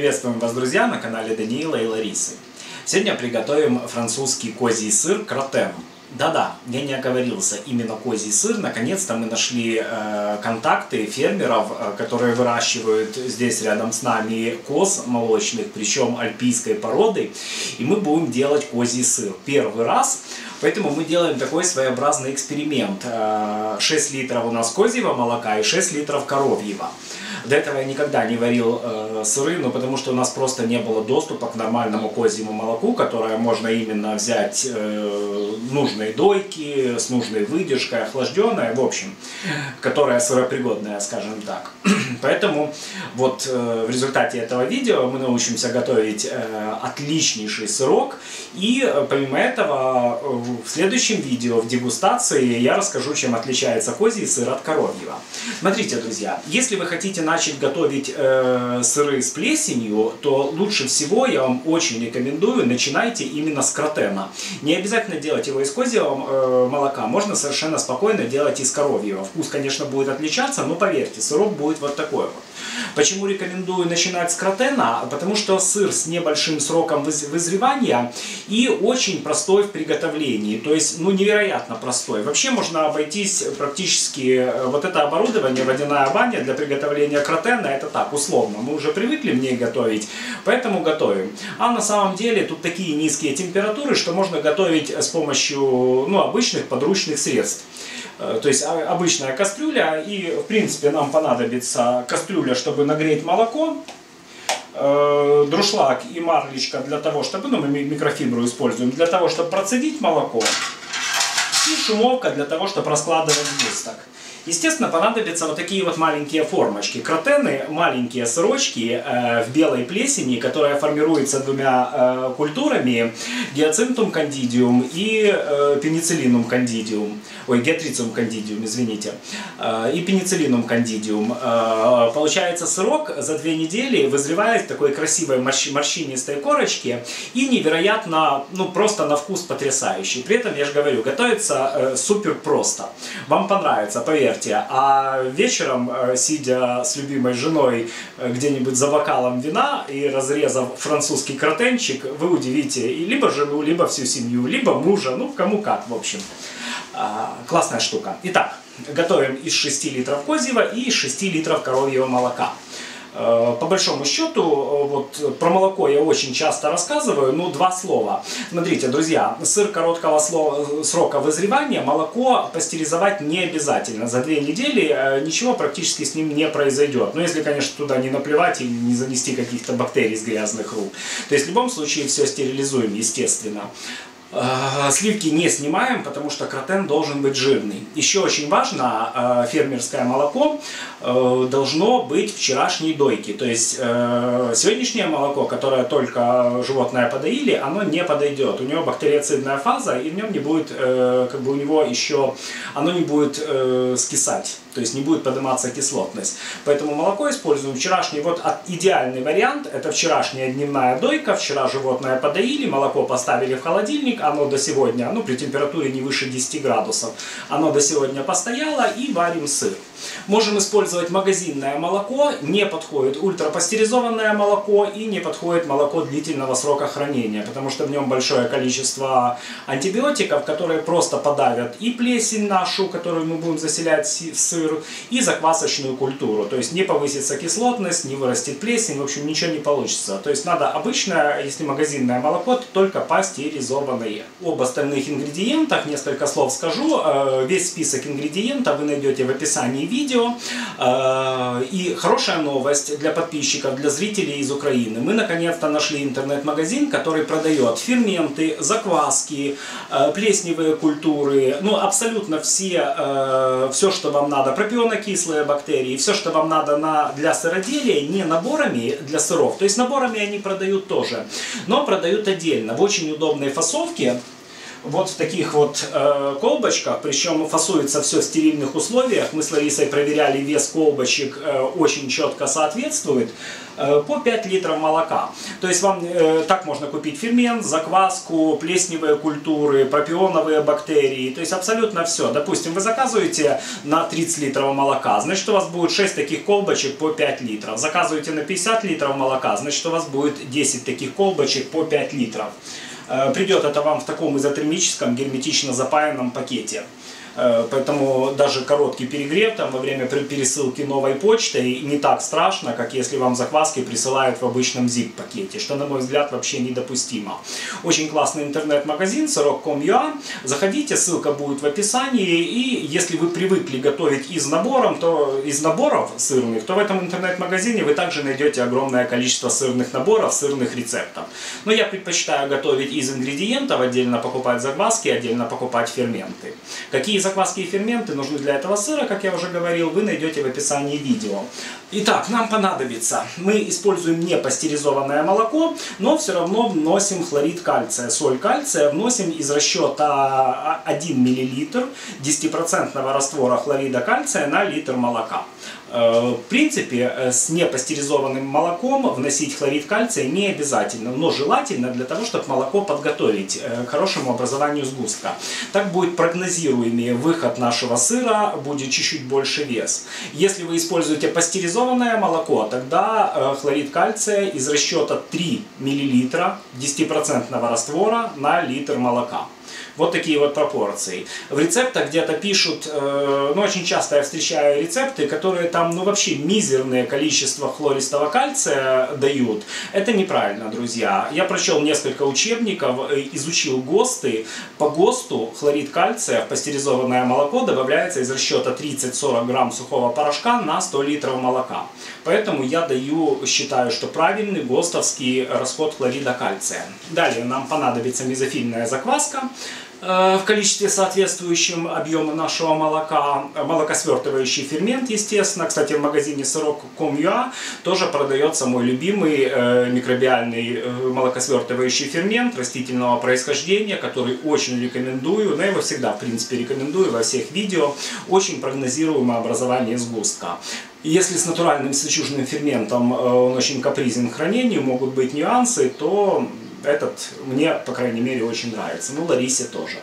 Приветствуем вас, друзья, на канале Даниила и Ларисы. Сегодня приготовим французский козий сыр кротем. Да-да, я не оговорился, именно козий сыр. Наконец-то мы нашли контакты фермеров, которые выращивают здесь рядом с нами коз молочных, причем альпийской породы. И мы будем делать козий сыр первый раз. Поэтому мы делаем такой своеобразный эксперимент. 6 литров у нас козьего молока и 6 литров коровьего. До этого я никогда не варил сыры, но потому что у нас просто не было доступа к нормальному козьему молоку, которое можно именно взять нужной дойки, с нужной выдержкой, охлажденное, в общем, которое сыропригодное, скажем так. Поэтому вот в результате этого видео мы научимся готовить отличнейший сырок. И помимо этого в следующем видео, в дегустации, я расскажу, чем отличается козий сыр от коровьего. Смотрите, друзья, если вы хотите начать готовить сыры с плесенью, то лучше всего, я вам очень рекомендую, начинайте именно с кротема. Не обязательно делать его из козьего молока, можно совершенно спокойно делать из коровьего. Вкус, конечно, будет отличаться, но поверьте, сырок будет вот такой вот. Почему рекомендую начинать с кротема? Потому что сыр с небольшим сроком вызревания и очень простой в приготовлении. То есть, ну, невероятно простой. Вообще можно обойтись практически вот это оборудование, водяная баня для приготовления кротема, это так, условно. Мы уже привыкли в ней готовить, поэтому готовим. А на самом деле тут такие низкие температуры, что можно готовить с помощью, ну, обычных подручных средств. То есть обычная кастрюля, и в принципе нам понадобится кастрюля, чтобы нагреть молоко, друшлаг и марлечка для того, чтобы, ну, мы микрофибру используем, для того, чтобы процедить молоко, и шумовка для того, чтобы раскладывать сгусток. Естественно, понадобятся вот такие вот маленькие формочки. Кротены, маленькие сырочки в белой плесени, которая формируется двумя культурами. Geotrichum candidum и Penicillium candidum. Ой, Geotrichum candidum, извините. И Penicillium candidum. Получается, сырок за 2 недели вызревает в такой красивой морщинистой корочке. И невероятно, ну, просто на вкус потрясающий. При этом, я же говорю, готовится супер просто. Вам понравится, поверьте. А вечером, сидя с любимой женой где-нибудь за бокалом вина и разрезав французский кротенчик, вы удивите либо жену, либо всю семью, либо мужа, ну кому как, в общем. Классная штука. Итак, готовим из 6 литров козьего и из 6 литров коровьего молока. По большому счету, вот про молоко я очень часто рассказываю, ну, 2 слова. Смотрите, друзья, сыр короткого срока вызревания, молоко пастеризовать не обязательно. За 2 недели ничего практически с ним не произойдет. Ну, если, конечно, туда не наплевать и не занести каких-то бактерий с грязных рук. То есть в любом случае все стерилизуем, естественно. Сливки не снимаем, потому что кротем должен быть жирный. Еще очень важно, фермерское молоко должно быть вчерашней дойки. То есть сегодняшнее молоко, которое только животное подоили, оно не подойдет. У него бактериоцидная фаза, и в нем не будет, как бы у него еще, оно не будет скисать. То есть не будет подниматься кислотность. Поэтому молоко используем вчерашний. Вот идеальный вариант, это вчерашняя дневная дойка. Вчера животное подоили, молоко поставили в холодильник. Оно до сегодня, ну, при температуре не выше 10 градусов, оно до сегодня постояло, и варим сыр. Можем использовать магазинное молоко, не подходит ультрапастеризованное молоко и не подходит молоко длительного срока хранения, потому что в нем большое количество антибиотиков, которые просто подавят и плесень нашу, которую мы будем заселять в сыр, и заквасочную культуру. То есть не повысится кислотность, не вырастет плесень, в общем, ничего не получится. То есть надо обычное, если магазинное молоко, то только пастеризованное. Об остальных ингредиентах несколько слов скажу. Весь список ингредиентов вы найдете в описании видео. И хорошая новость для подписчиков, для зрителей из Украины. Мы наконец-то нашли интернет-магазин, который продает ферменты, закваски, плесневые культуры, ну, абсолютно все, что вам надо, пропионокислые бактерии, все, что вам надо для сыроделия, не наборами для сыров. То есть наборами они продают тоже, но продают отдельно в очень удобной фасовке. вот в таких вот колбочках, причем фасуется все в стерильных условиях. Мы с Ларисой проверяли, вес колбочек очень четко соответствует, по 5 литров молока. То есть вам так можно купить фермент, закваску, плесневые культуры, пропионовые бактерии, то есть абсолютно все. Допустим, вы заказываете на 30 литров молока, значит у вас будет 6 таких колбочек по 5 литров. Заказываете на 50 литров молока, значит у вас будет 10 таких колбочек по 5 литров. Придет это вам в таком изотермическом, герметично запаянном пакете. Поэтому даже короткий перегрев там, во время пересылки новой почты не так страшно, как если вам закваски присылают в обычном zip-пакете, что, на мой взгляд, вообще недопустимо. Очень классный интернет-магазин syrok.com.ua. Заходите, ссылка будет в описании. И если вы привыкли готовить из наборов сырных, то в этом интернет-магазине вы также найдете огромное количество сырных наборов, сырных рецептов. Но я предпочитаю готовить из ингредиентов, отдельно покупать закваски, отдельно покупать ферменты. Какие закваски и ферменты нужны для этого сыра, как я уже говорил, вы найдете в описании видео. Итак, нам понадобится. Мы используем не пастеризованное молоко, но все равно вносим хлорид кальция, соль кальция. Вносим из расчета 1 мл 10% раствора хлорида кальция на литр молока. В принципе, с непастеризованным молоком вносить хлорид кальция не обязательно, но желательно для того, чтобы молоко подготовить к хорошему образованию сгустка. Так будет прогнозируемый выход нашего сыра, будет чуть-чуть больше вес. Если вы используете пастеризованное молоко, тогда хлорид кальция из расчета 3 мл 10% раствора на литр молока. Вот такие вот пропорции. В рецептах где-то пишут, ну очень часто я встречаю рецепты, которые там ну вообще мизерное количество хлористого кальция дают. Это неправильно, друзья. Я прочел несколько учебников, изучил ГОСТы. По ГОСТу хлорид кальция в пастеризованное молоко добавляется из расчета 30-40 грамм сухого порошка на 100 литров молока. Поэтому я считаю, что правильный ГОСТовский расход хлорида кальция. Далее нам понадобится мезофильная закваска в количестве соответствующем объема нашего молока, молокосвертывающий фермент, естественно. Кстати, в магазине syrok.com.ua тоже продается мой любимый микробиальный молокосвертывающий фермент растительного происхождения, который очень рекомендую, но я его всегда, в принципе, рекомендую во всех видео. Очень прогнозируемое образование сгустка. Если с натуральным сычужным ферментом он очень капризен к хранению, могут быть нюансы, то... этот мне, по крайней мере, очень нравится. Ну, Ларисе тоже.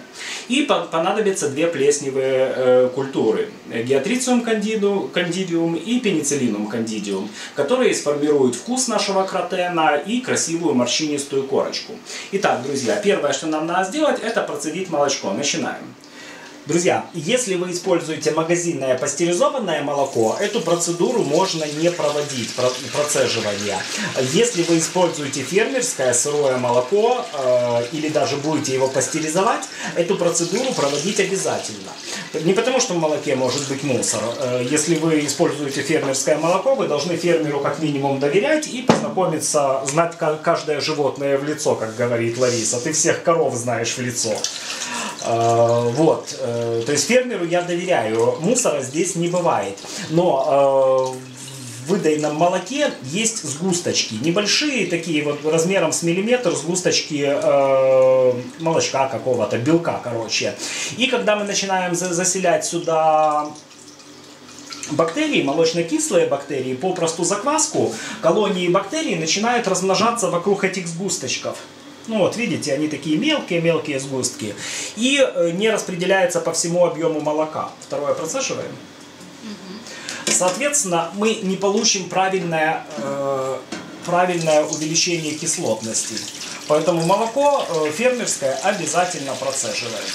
И понадобятся две плесневые культуры. Geotrichum candidum и Penicillium candidum, которые сформируют вкус нашего кротена и красивую морщинистую корочку. Итак, друзья, первое, что нам надо сделать, это процедить молочко. Начинаем. Друзья, если вы используете магазинное пастеризованное молоко, эту процедуру можно не проводить, процеживание. Если вы используете фермерское сырое молоко или даже будете его пастеризовать, эту процедуру проводить обязательно. Не потому, что в молоке может быть мусор. Если вы используете фермерское молоко, вы должны фермеру как минимум доверять и познакомиться, знать каждое животное в лицо, как говорит Лариса. Ты всех коров знаешь в лицо. Вот, то есть фермеру я доверяю, мусора здесь не бывает, но в выдайном молоке есть сгусточки, небольшие такие вот размером с миллиметр сгусточки молочка какого-то, белка, короче. И когда мы начинаем заселять сюда... бактерии, молочно-кислые бактерии, попросту закваску, колонии бактерий начинают размножаться вокруг этих сгусточков. Ну вот, видите, они такие мелкие-мелкие сгустки. И не распределяется по всему объему молока. Второе процеживаем. Соответственно, мы не получим правильное увеличение кислотности. Поэтому молоко фермерское обязательно процеживаем.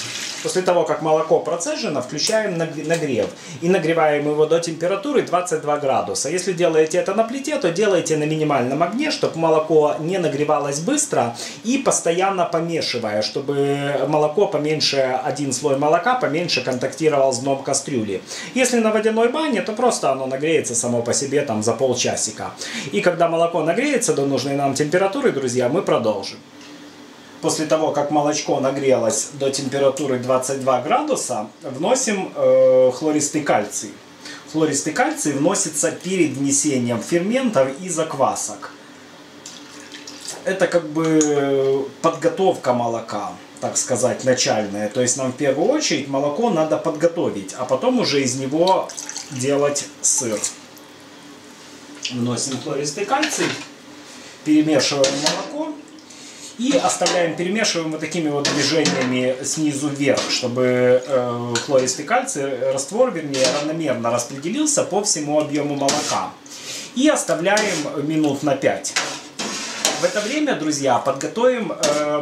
После того, как молоко процежено, включаем нагрев. И нагреваем его до температуры 22 градуса. Если делаете это на плите, то делайте на минимальном огне, чтобы молоко не нагревалось быстро. И постоянно помешивая, чтобы молоко поменьше, один слой молока поменьше контактировал с дном кастрюли. Если на водяной бане, то просто оно нагреется само по себе там за полчасика. И когда молоко нагреется до нужной нам температуры, друзья, мы продолжим. После того, как молочко нагрелось до температуры 22 градуса, вносим хлористый кальций. Хлористый кальций вносится перед внесением ферментов и заквасок. Это как бы подготовка молока. так сказать, начальное. То есть нам в первую очередь молоко надо подготовить, а потом уже из него делать сыр. Вносим хлористый кальций, перемешиваем молоко и оставляем, перемешиваем вот такими вот движениями снизу вверх, чтобы хлористый кальций, раствор, вернее, равномерно распределился по всему объему молока. И оставляем минут на 5. В это время, друзья, подготовим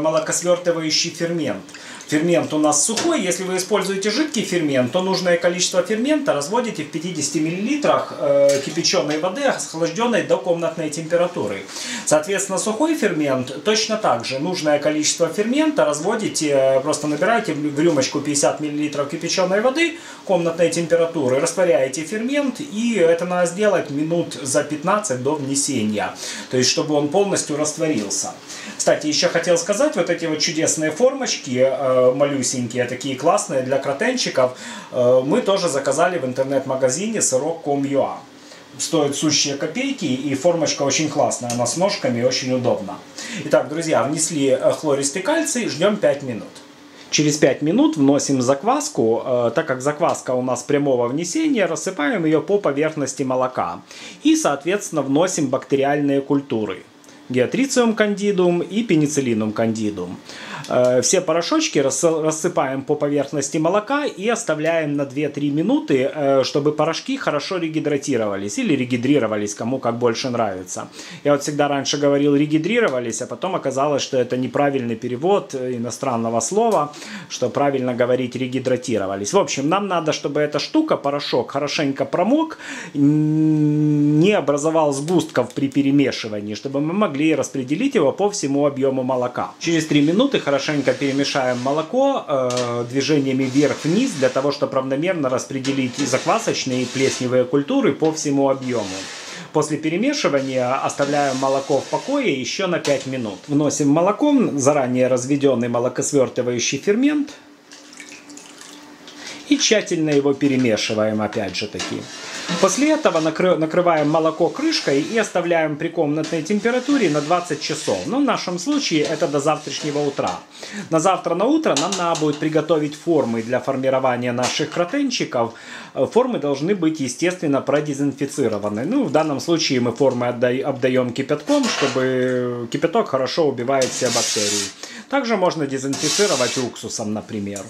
молокосвертывающий фермент. Фермент у нас сухой. Если вы используете жидкий фермент, то нужное количество фермента разводите в 50 мл кипяченой воды, охлажденной до комнатной температуры. Соответственно, сухой фермент точно так же. Нужное количество фермента разводите, просто набираете в рюмочку 50 мл кипяченой воды комнатной температуры, растворяете фермент, и это надо сделать минут за 15 до внесения. То есть, чтобы он полностью растворился. Кстати, еще хотел сказать, вот эти вот чудесные формочки, малюсенькие, такие классные для кротенчиков, мы тоже заказали в интернет-магазине syrok.com.ua. Стоят сущие копейки, и формочка очень классная, она с ножками, очень удобна. Итак, друзья, внесли хлористый кальций, ждем 5 минут. Через 5 минут вносим закваску, так как закваска у нас прямого внесения, рассыпаем ее по поверхности молока. И, соответственно, вносим бактериальные культуры. Geotrichum candidum и Penicillium candidum. Все порошочки рассыпаем по поверхности молока и оставляем на 2-3 минуты, чтобы порошки хорошо регидратировались или регидрировались, кому как больше нравится. Я вот всегда раньше говорил регидрировались, а потом оказалось, что это неправильный перевод иностранного слова, что правильно говорить регидратировались. В общем, нам надо, чтобы эта штука, порошок, хорошенько промок, не образовал сгустков при перемешивании, чтобы мы могли распределить его по всему объему молока. Через 3 минуты хорошенько перемешаем молоко движениями вверх-вниз, для того, чтобы равномерно распределить и заквасочные, и плесневые культуры по всему объему. После перемешивания оставляем молоко в покое еще на 5 минут. Вносим молоко, заранее разведенный молокосвертывающий фермент, и тщательно его перемешиваем опять же таки. После этого накрываем молоко крышкой и оставляем при комнатной температуре на 20 часов. Но в нашем случае это до завтрашнего утра. На завтра на утро нам надо будет приготовить формы для формирования наших кротенчиков. Формы должны быть, естественно, продезинфицированы. Ну, в данном случае мы формы обдаем кипятком, чтобы кипяток хорошо убивает все бактерии. Также можно дезинфицировать уксусом, например.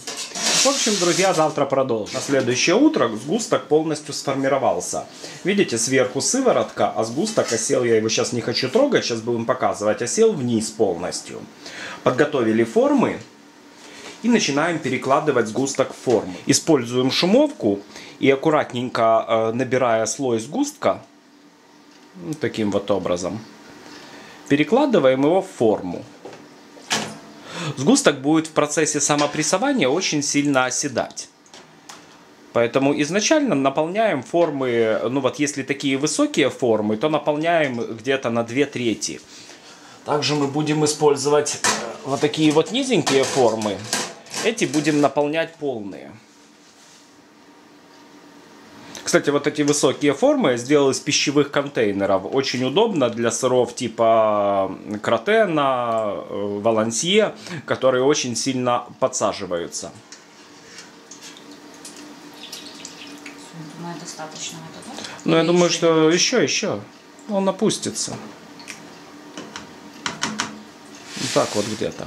В общем, друзья, завтра продолжим. На следующее утро сгусток полностью сформировался. Видите, сверху сыворотка, а сгусток осел, я его сейчас не хочу трогать, сейчас будем показывать, осел вниз полностью. Подготовили формы и начинаем перекладывать сгусток в форму. Используем шумовку и аккуратненько, набирая слой сгустка, вот таким вот образом, перекладываем его в форму. Сгусток будет в процессе самопрессования очень сильно оседать. Поэтому изначально наполняем формы, ну вот если такие высокие формы, то наполняем где-то на 2/3. Также мы будем использовать вот такие вот низенькие формы. Эти будем наполнять полные. Кстати, вот эти высокие формы я сделал из пищевых контейнеров. Очень удобно для сыров типа кротена, волансье, которые очень сильно подсаживаются. Думаю, достаточно этого, да? Ну, я думаю, что еще. Он опустится. Вот так вот где-то.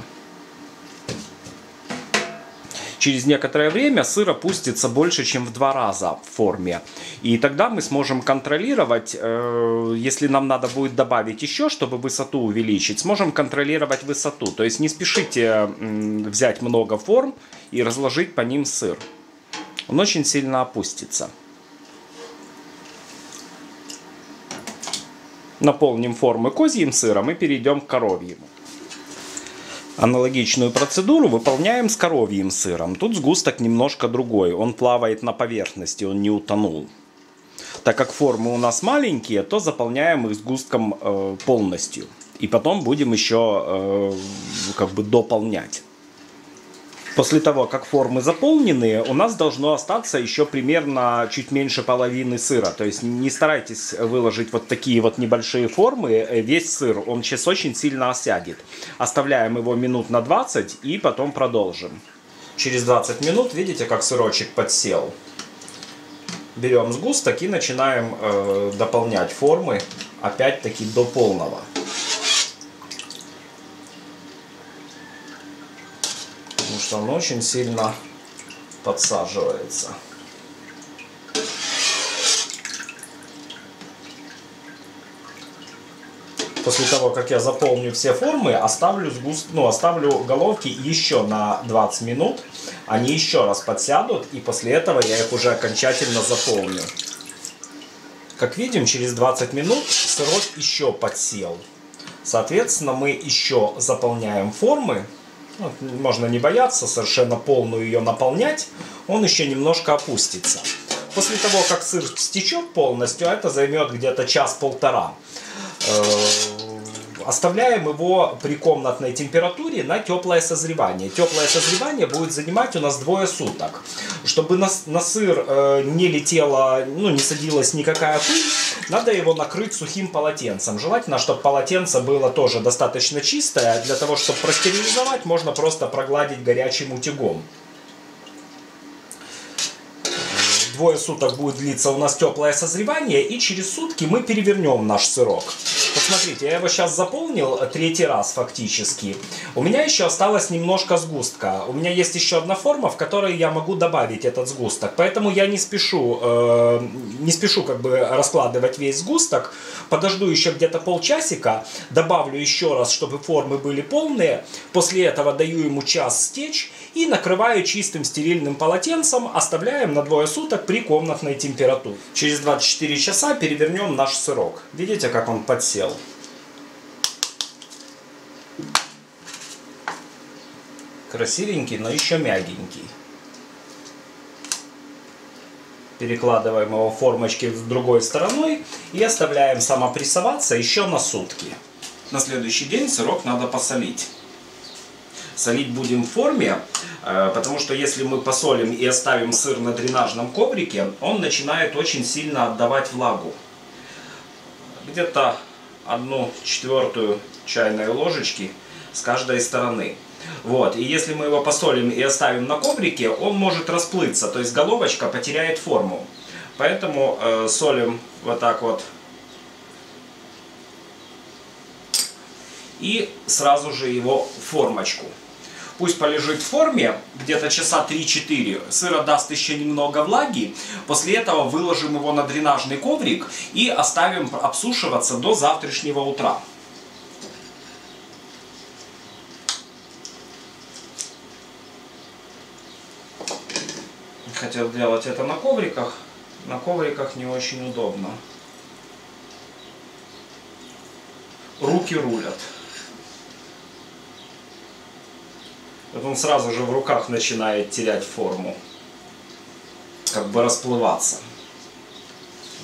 Через некоторое время сыр опустится больше, чем в 2 раза в форме. И тогда мы сможем контролировать, если нам надо будет добавить еще, чтобы высоту увеличить, сможем контролировать высоту. То есть не спешите взять много форм и разложить по ним сыр. Он очень сильно опустится. Наполним формы козьим сыром и перейдем к коровьему. Аналогичную процедуру выполняем с коровьим сыром. Тут сгусток немножко другой, он плавает на поверхности, он не утонул. Так как формы у нас маленькие, то заполняем их сгустком полностью. И потом будем еще дополнять. После того, как формы заполнены, у нас должно остаться еще примерно чуть меньше половины сыра. То есть не старайтесь выложить вот такие вот небольшие формы, весь сыр, он сейчас очень сильно осядет. Оставляем его минут на 20 и потом продолжим. Через 20 минут видите, как сырочек подсел. Берем сгусток и начинаем дополнять формы, опять-таки до полного. Потому что он очень сильно подсаживается. После того, как я заполню все формы, оставлю головки еще на 20 минут. Они еще раз подсядут, и после этого я их уже окончательно заполню. Как видим, через 20 минут сырок еще подсел. Соответственно, мы еще заполняем формы. Можно не бояться, совершенно полную ее наполнять. Он еще немножко опустится. После того, как сыр стечет полностью, это займет где-то час-полтора. Оставляем его при комнатной температуре на теплое созревание. Теплое созревание будет занимать у нас 2 суток. Чтобы на сыр не летела, не садилась никакая пыль, надо его накрыть сухим полотенцем. Желательно, чтобы полотенце было тоже достаточно чистое. Для того, чтобы простерилизовать, можно просто прогладить горячим утюгом. 2 суток будет длиться у нас теплое созревание, и через сутки мы перевернем наш сырок. Посмотрите, я его сейчас заполнил 3-й раз фактически. У меня еще осталось немножко сгустка. У меня есть еще одна форма, в которой я могу добавить этот сгусток. Поэтому я не спешу как бы раскладывать весь сгусток. Подожду еще где-то полчасика, добавлю еще раз, чтобы формы были полные. После этого даю ему час стечь и накрываю чистым стерильным полотенцем. Оставляем на 2 суток при комнатной температуре. Через 24 часа перевернем наш сырок. Видите, как он подсел? Красивенький, но еще мягенький. Перекладываем его в формочки с другой стороной и оставляем самопрессоваться еще на сутки. На следующий день сырок надо посолить. Солить будем в форме, потому что если мы посолим и оставим сыр на дренажном коврике, он начинает очень сильно отдавать влагу. Где-то 1/4 чайной ложечки с каждой стороны. Вот. И если мы его посолим и оставим на коврике, он может расплыться, то есть головочка потеряет форму. Поэтому солим вот так вот. И сразу же его в формочку. Пусть полежит в форме где-то часа 3-4. Сыр отдаст еще немного влаги. После этого выложим его на дренажный коврик и оставим обсушиваться до завтрашнего утра. Хотел делать это на ковриках. На ковриках не очень удобно. Руки рулят. Он сразу же в руках начинает терять форму, как бы расплываться.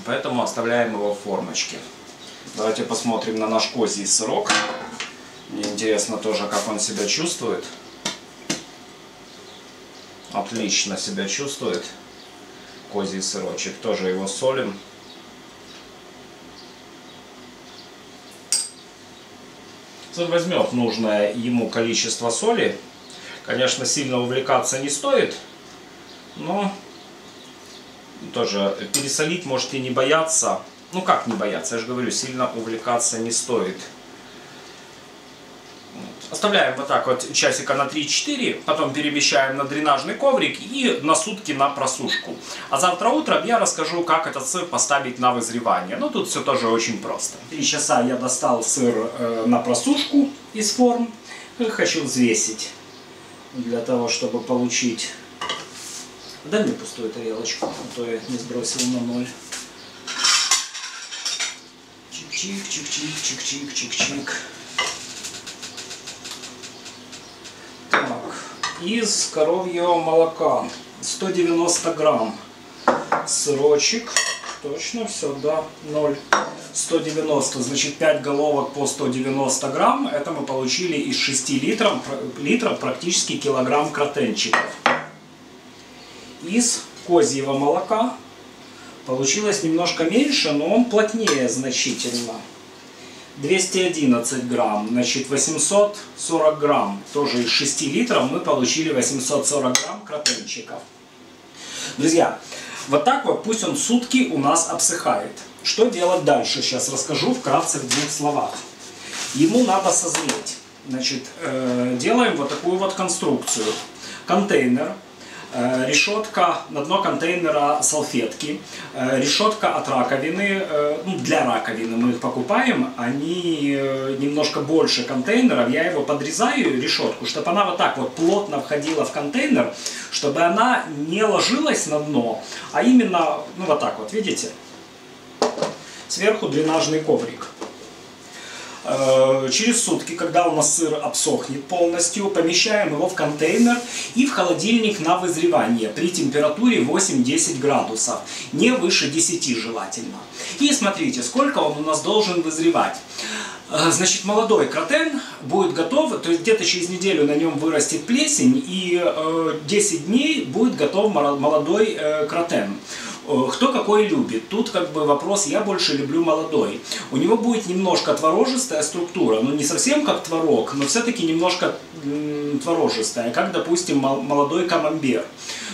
Поэтому оставляем его в формочке. Давайте посмотрим на наш козий сырок. Мне интересно тоже, как он себя чувствует. Отлично себя чувствует козий сырочек. Тоже его солим. Сыр возьмет нужное ему количество соли. Конечно, сильно увлекаться не стоит, но тоже пересолить можете не бояться. Ну как не бояться, я же говорю, сильно увлекаться не стоит. Оставляем вот так вот часика на 3-4, потом перемещаем на дренажный коврик и на сутки на просушку. А завтра утром я расскажу, как этот сыр поставить на вызревание. Но тут все тоже очень просто. 3 часа я достал сыр на просушку из форм и хочу взвесить. Для того, чтобы получить... Дай мне пустую тарелочку, а то я не сбросил на 0. Чик-чик, чик-чик, чик-чик, чик-чик. Так, из коровьего молока 190 грамм. Сырочек, точно все, да, 0. 190, значит 5 головок по 190 грамм. Это мы получили из 6 литров практически килограмм кротенчиков. Из козьего молока получилось немножко меньше, но он плотнее значительно. 211 грамм, значит 840 грамм. Тоже из 6 литров мы получили 840 грамм кротенчиков. Друзья, вот так вот пусть он сутки у нас обсыхает. Что делать дальше? Сейчас расскажу вкратце в 2 словах. Ему надо созреть. Значит, делаем вот такую вот конструкцию. Контейнер, решетка, на дно контейнера салфетки, решетка от раковины, для раковины мы их покупаем, они немножко больше контейнеров, я его подрезаю, решетку, чтобы она вот так вот плотно входила в контейнер, чтобы она не ложилась на дно, а именно, ну вот так вот, видите, сверху дренажный коврик. Через сутки, когда у нас сыр обсохнет полностью, помещаем его в контейнер и в холодильник на вызревание при температуре 8-10 градусов, не выше 10 желательно. И смотрите, сколько он у нас должен вызревать. Значит, молодой кротен будет готов, то есть где-то через неделю на нем вырастет плесень, и 10 дней будет готов молодой кротен. Кто какой любит. Тут как бы вопрос, я больше люблю молодой. У него будет немножко творожистая структура, ну не совсем как творог, но все-таки немножко творожистая, как, допустим, молодой камамбер.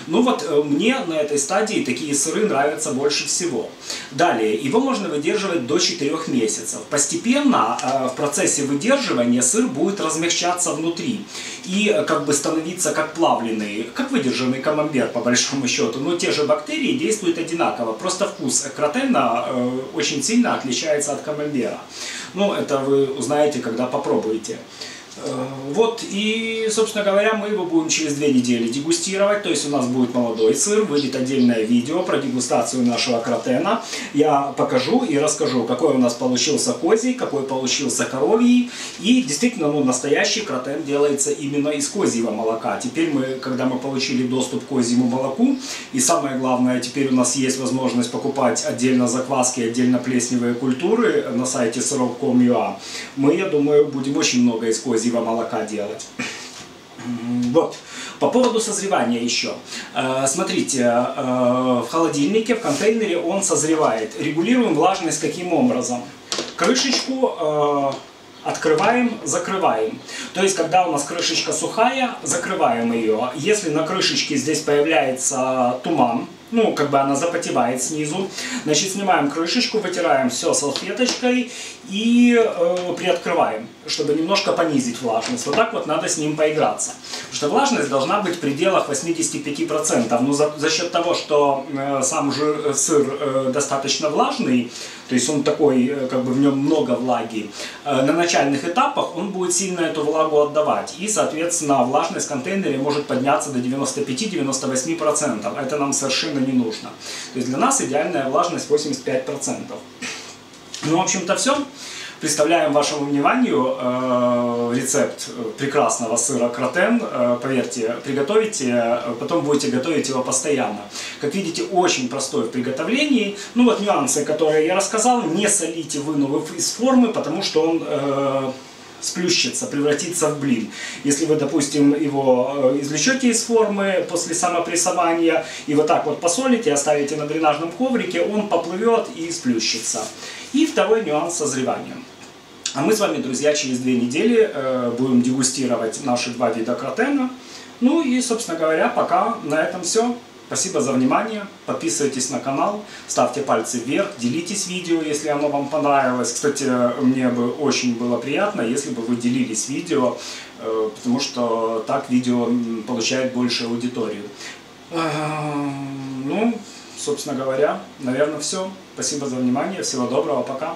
Ну вот мне на этой стадии такие сыры нравятся больше всего. Далее, его можно выдерживать до 4 месяцев. Постепенно в процессе выдерживания сыр будет размягчаться внутри и как бы становиться как плавленый, как выдержанный камамбер по большому счету. Но те же бактерии действуют одинаково, просто вкус кротена очень сильно отличается от камамбера. Ну это вы узнаете, когда попробуете. Вот и, собственно говоря, мы его будем через 2 недели дегустировать, то есть у нас будет молодой сыр, выйдет отдельное видео про дегустацию нашего кротена. Я покажу и расскажу, какой у нас получился козий, какой получился коровий. И действительно, ну, настоящий кротен делается именно из козьего молока. Теперь мы, когда мы получили доступ к козьему молоку, и самое главное, теперь у нас есть возможность покупать отдельно закваски, отдельно плесневые культуры на сайте syrok.com.ua, мы, я думаю, будем очень много из козьего молока делать. Вот. По поводу созревания еще. Смотрите, в холодильнике, в контейнере он созревает. Регулируем влажность каким образом? Крышечку открываем, закрываем. То есть, когда у нас крышечка сухая, закрываем ее. Если на крышечке здесь появляется туман, ну, как бы она запотевает снизу, значит, снимаем крышечку, вытираем все салфеточкой и приоткрываем, чтобы немножко понизить влажность. Вот так вот надо с ним поиграться. Потому что влажность должна быть в пределах 85%. Но за счет того, что сам же сыр достаточно влажный, то есть он такой, как бы в нем много влаги, на начальных этапах он будет сильно эту влагу отдавать. И, соответственно, влажность в контейнере может подняться до 95-98%. Это нам совершенно не нужно. То есть для нас идеальная влажность 85%. Ну, в общем-то, все. Представляем вашему вниманию рецепт прекрасного сыра кротен. Поверьте, приготовите, потом будете готовить его постоянно. Как видите, очень простой в приготовлении. Ну вот нюансы, которые я рассказал. Не солите, вынув из формы, потому что он... сплющится, превратится в блин. Если вы, допустим, его извлечете из формы после самопрессования и вот так вот посолите, оставите на дренажном коврике, он поплывет и сплющится. И второй нюанс созревания. А мы с вами, друзья, через 2 недели будем дегустировать наши 2 вида кротена. Ну и, собственно говоря, пока на этом все. Спасибо за внимание, подписывайтесь на канал, ставьте пальцы вверх, делитесь видео, если оно вам понравилось. Кстати, мне бы очень было приятно, если бы вы делились видео, потому что так видео получает больше аудиторию. Ну, собственно говоря, наверное, все. Спасибо за внимание, всего доброго, пока.